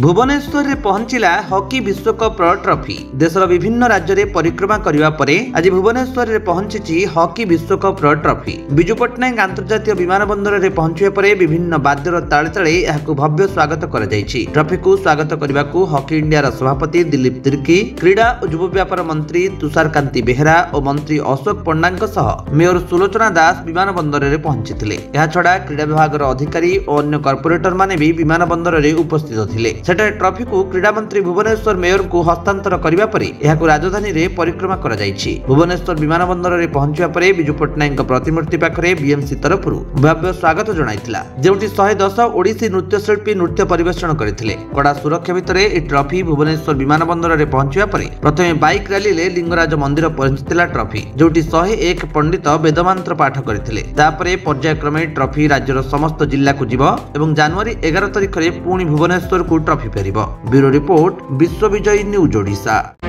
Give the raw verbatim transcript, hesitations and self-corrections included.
भुवनेश्वर में पहुंचला हॉकी विश्वकप ट्रॉफी। देशर विभिन्न राज्य में परिक्रमा करने पर आज भुवनेश्वर में पहुंची हॉकी विश्वकप ट्रॉफी। बिजू पटनायक अंतर्राष्ट्रीय विमानबंदर में पहुंचे पर विभिन्न वाद्यर ताले ताले यहां भव्य स्वागत कर ट्रॉफी को स्वागत करने को हॉकी इंडिया सभापति दिलीप तिरकी, क्रीड़ा और युव व्यापार मंत्री तुषारकांति बेहरा और मंत्री अशोक पंडा, मेयर सुलोचना दास विमानबंदर में पहुंची। यह छड़ा क्रीड़ा विभाग अधिकारी और अन्य कॉर्पोरेटर माने भी विमानबंदर में उपस्थित थे। सेठे ट्रॉफी को क्रीड़ा मंत्री भुवनेश्वर मेयर को हस्तांतर करने पर यह राजधानी रे परिक्रमा कर भुवनेश्वर विमानबंदर में पहुंचा पर बिजू पटनायक प्रतिमूर्ति पाखे बीएमसी तरफ भव्य स्वागत जनाइला, जोटी शहे दस ओडिसी नृत्यशिल्पी नृत्य परिवेषण करते। कड़ा सुरक्षा भितर यह ट्रॉफी भुवनेश्वर विमानबंदर में पहुंचा पर प्रथम बैक रैली में लिंगराज मंदिर पहुंचता ट्रॉफी, जोटी शहे एक पंडित वेदमंत्र पाठ करते। पर्यायक्रमे ट्रॉफी राज्यर समस्त जिला को जीव और जनवरी एगार तारिख में पुणी भुवनेश्वर को ट्रॉफी फेरिबो। ब्यूरो रिपोर्ट विश्व विजयी न्यूज ओडिशा।